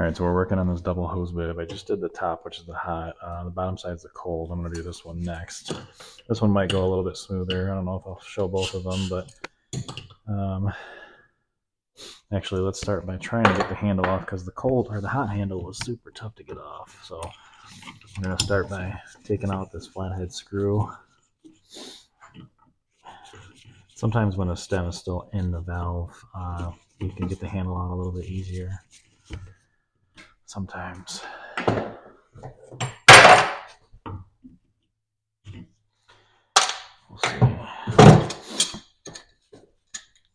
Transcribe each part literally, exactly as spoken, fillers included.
All right, so we're working on this double hose bib. I just did the top, which is the hot. Uh, the bottom side's the cold. I'm going to do this one next. This one might go a little bit smoother. I don't know if I'll show both of them, but um, actually, let's start by trying to get the handle off because the cold or the hot handle was super tough to get off. So I'm going to start by taking out this flathead screw. Sometimes when a stem is still in the valve, uh, you can get the handle out a little bit easier. Sometimes. We'll see.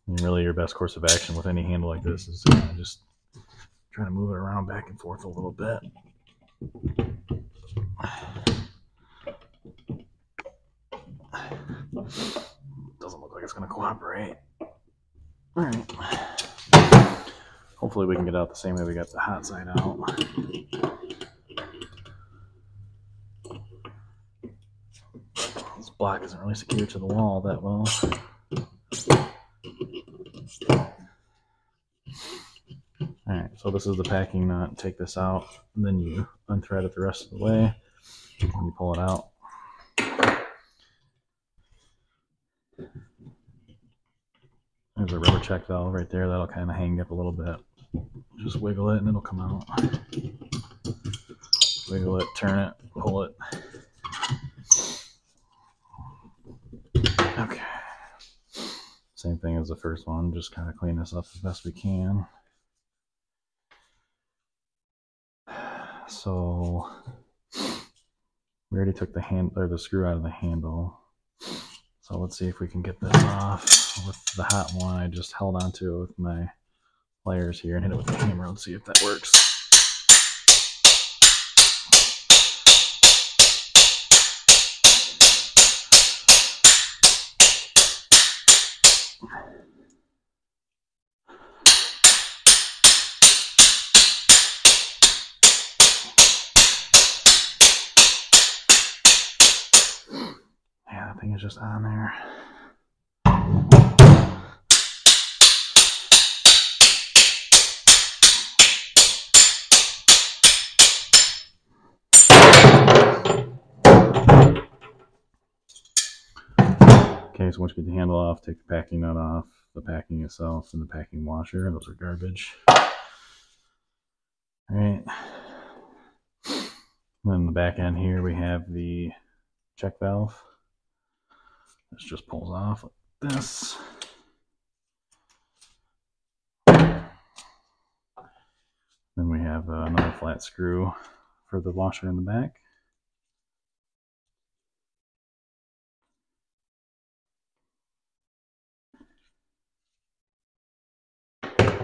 And really your best course of action with any handle like this is kind of just trying to move it around back and forth a little bit. Doesn't look like it's going to cooperate. All right. Hopefully we can get out the same way we got the hot side out. This block isn't really secured to the wall that well. Alright, so this is the packing nut. Take this out, and then you unthread it the rest of the way, and you pull it out. There's a rubber check valve right there. That'll kind of hang up a little bit. Just wiggle it and it'll come out. Wiggle it, turn it, pull it. Okay. Same thing as the first one. Just kind of clean this up as best we can. So we already took the hand or the screw out of the handle. So let's see if we can get this off with the hot one. I just held onto it with my pliers here and hit it with the hammer and see if that works. Thing is just on there. Okay, so once you get the handle off, take the packing nut off, the packing itself, and the packing washer. Those are garbage. All right. And then the back end here, we have the check valve. This just pulls off like this. Then we have uh, another flat screw for the washer in the back. I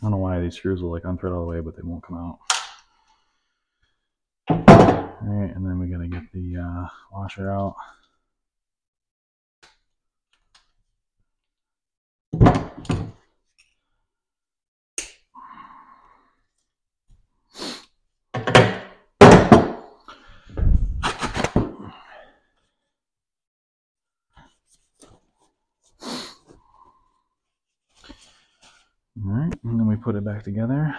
don't know why these screws will like unthread all the way, but they won't come out. Alright, and then we gotta get the uh, washer out. Alright, and then we put it back together.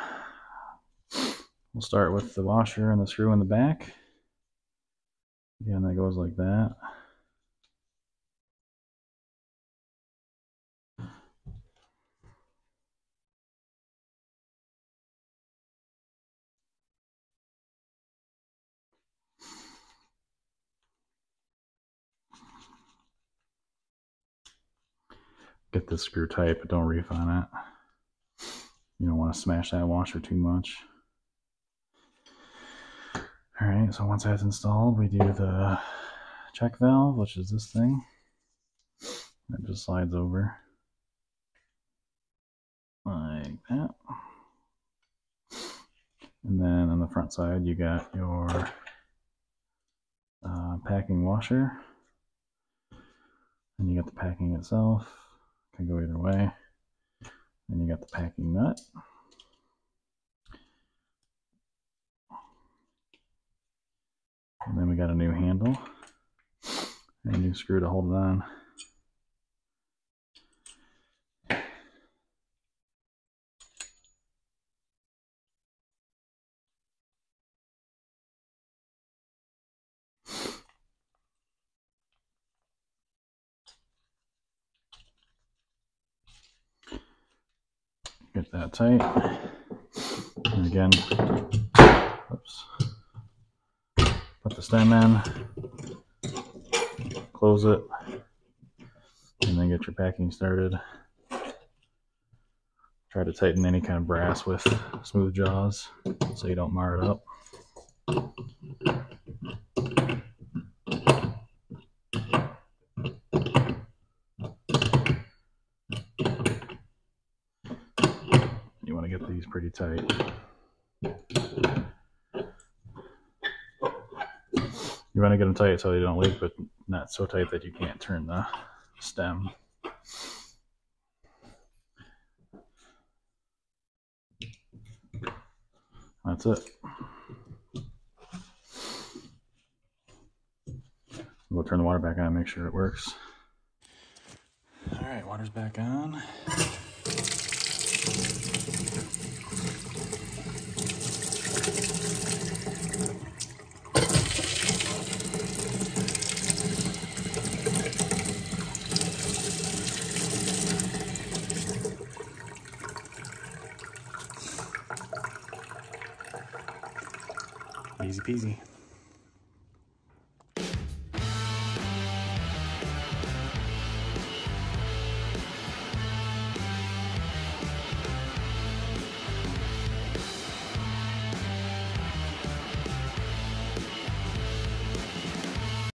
We'll start with the washer and the screw in the back. Again, that goes like that. Get this screw tight, but don't reef on it. You don't want to smash that washer too much. All right, so once that's installed, we do the check valve, which is this thing. It just slides over like that. And then on the front side, you got your uh, packing washer. And you got the packing itself. Can go either way. And you got the packing nut. And then we got a new handle and a new screw to hold it on. get that tight. And again, oops, put the stem in, close it, and then get your packing started. Try to tighten any kind of brass with smooth jaws so you don't mar it up. You want to get these pretty tight. You want to get them tight so they don't leak, but not so tight that you can't turn the stem. That's it. We'll turn the water back on, make sure it works. All right, water's back on. Easy peasy.